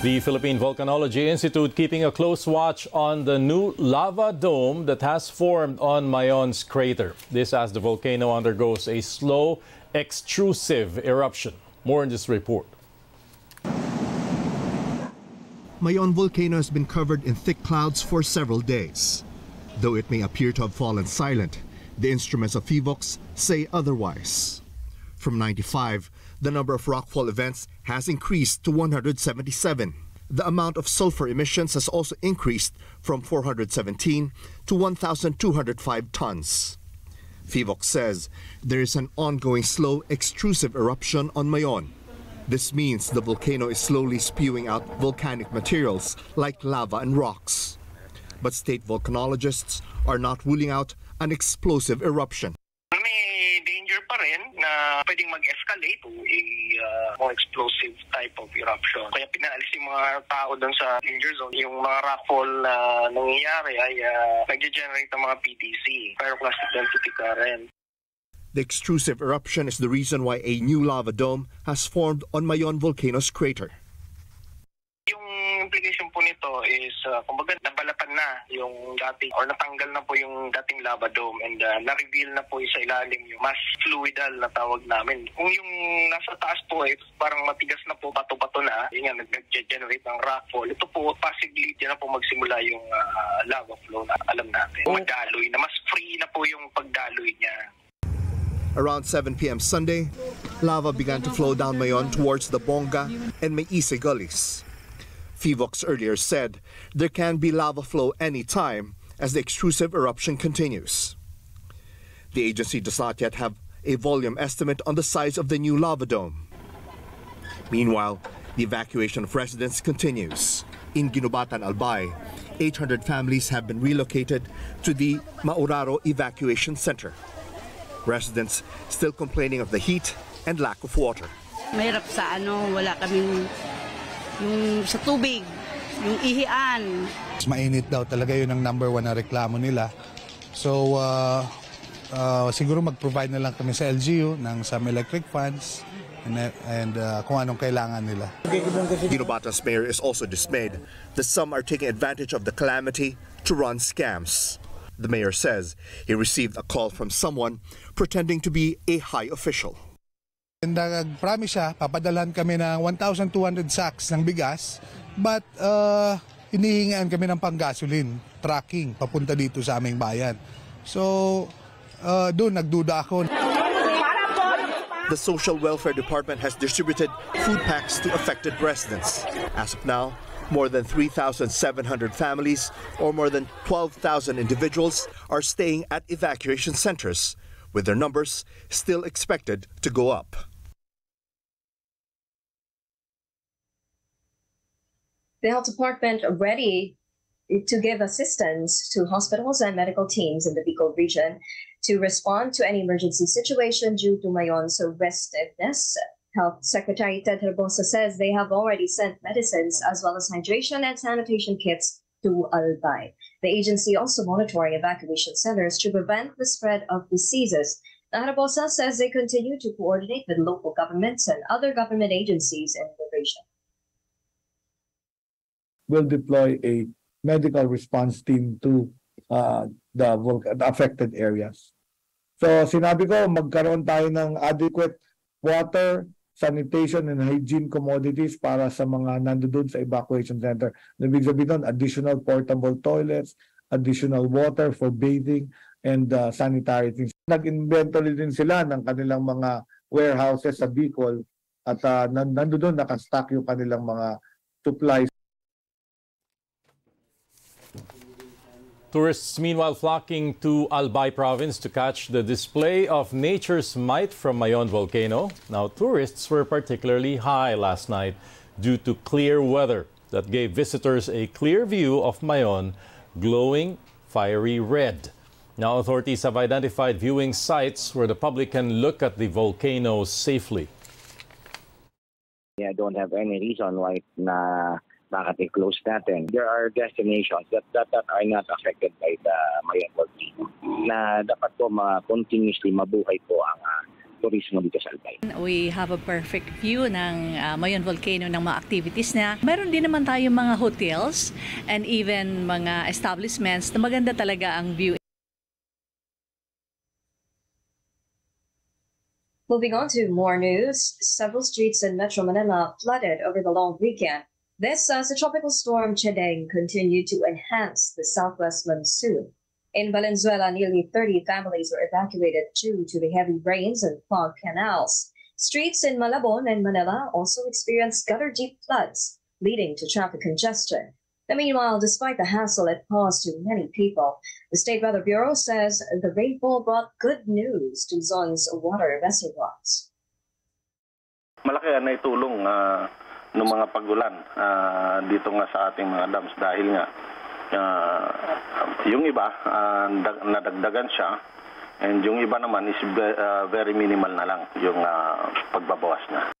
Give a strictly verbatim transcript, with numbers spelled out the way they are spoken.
The Philippine Volcanology Institute keeping a close watch on the new lava dome that has formed on Mayon's crater. This as the volcano undergoes a slow, extrusive eruption. More in this report. Mayon volcano has been covered in thick clouds for several days. Though it may appear to have fallen silent, the instruments of PHIVOLCS say otherwise. From ninety-five, the number of rockfall events has increased to one hundred seventy-seven. The amount of sulfur emissions has also increased from four hundred seventeen to one thousand two hundred five tons. PHIVOLCS says there is an ongoing slow extrusive eruption on Mayon. This means the volcano is slowly spewing out volcanic materials like lava and rocks. But state volcanologists are not ruling out an explosive eruption. Pa rin na pwedeng mag-escalate to a uh, more explosive type of eruption. Kaya pinaalis yung mga tao doon sa danger zone. Yung mga rockfall na nangyayari ay uh, nag-generate ng mga P T C, pyroclastic density current. The extrusive eruption is the reason why a new lava dome has formed on Mayon Volcano's crater. Implication po nito is uh, kumbaga nabalapan na yung dating or natanggal na po yung dating lava dome and uh, na-reveal na po sa ilalim yung mass fluidal na tawag namin. Kung yung nasa taas po ay eh, parang matigas na po, bato-bato na, yun nga nag-generate ng rockfall. Ito po possibly dyan na po magsimula yung uh, lava flow na alam natin. Magdaloy na mas free na po yung pagdaloy niya. Around seven p m Sunday, lava began to flow down Mayon towards the Bonga and Maisigulis. PHIVOLCS earlier said there can be lava flow anytime as the extrusive eruption continues. The agency does not yet have a volume estimate on the size of the new lava dome. Meanwhile, the evacuation of residents continues. In Ginubatan, Albay, eight hundred families have been relocated to the Mauraro Evacuation Center. Residents still complaining of the heat and lack of water. Mahirap sa ano, wala kaming yung sa tubig, yung ihian. Mainit daw talaga, yun ang number one na reklamo nila. So, uh, uh, siguro mag-provide na lang kami sa L G U ng Samelang Creek funds and, and uh, kung anong kailangan nila. Ginubatan's mayor is also dismayed that some are taking advantage of the calamity to run scams. The mayor says he received a call from someone pretending to be a high official. Nag-promise siya, papadalhan kami ng one thousand two hundred sacks ng bigas, but uh, hinihingaan kami ng pang-gasoline, trucking, papunta dito sa aming bayan. So, uh, doon nagduda ako. The Social Welfare Department has distributed food packs to affected residents. As of now, more than three thousand seven hundred families or more than twelve thousand individuals are staying at evacuation centers, with their numbers still expected to go up. The health department is ready to give assistance to hospitals and medical teams in the Bicol region to respond to any emergency situation due to Mayon's restiveness. Health Secretary Teodoro Herbosa says they have already sent medicines as well as hydration and sanitation kits to Albay. The agency also monitoring evacuation centers to prevent the spread of diseases. Herbosa says they continue to coordinate with local governments and other government agencies in the region. We'll deploy a medical response team to uh, the, the affected areas. So sinabi ko, magkaroon tayo ng adequate water, sanitation and hygiene commodities para sa mga nandoon sa evacuation center. Ibig sabihin, additional portable toilets, additional water for bathing, and uh, sanitary things. Nag-inventory din sila ng kanilang mga warehouses sa Bicol at uh, nandoon nakastack yung kanilang mga supplies. Tourists, meanwhile, flocking to Albay province to catch the display of nature's might from Mayon volcano. Now, tourists were particularly high last night due to clear weather that gave visitors a clear view of Mayon, glowing fiery red. Now, authorities have identified viewing sites where the public can look at the volcano safely. Yeah, I don't have any reason why na bakit i-close natin. There are destinations that, that, that are not affected by the Mayon volcano na dapat po ma-continuously mabuhay po ang uh, turismo dito sa Albay. We have a perfect view ng uh, Mayon Volcano ng mga activities na. Meron din naman tayo mga hotels and even mga establishments na maganda talaga ang view. Moving on to more news, several streets in Metro Manila flooded over the long weekend. This as the tropical storm Chedeng continued to enhance the southwest monsoon. In Valenzuela, nearly thirty families were evacuated due to the heavy rains and clogged canals. Streets in Malabon and Manila also experienced gutter-deep floods, leading to traffic congestion. And meanwhile, despite the hassle it caused to many people, the State Weather Bureau says the rainfall brought good news to Zon's water reservoirs. Malaki na itulong uh, ng mga pagulan uh, dito nga sa ating mga dams dahil nga Uh, yung iba, uh, nadagdagan siya, and yung iba naman is uh, very minimal na lang yung uh, pagbabawas na.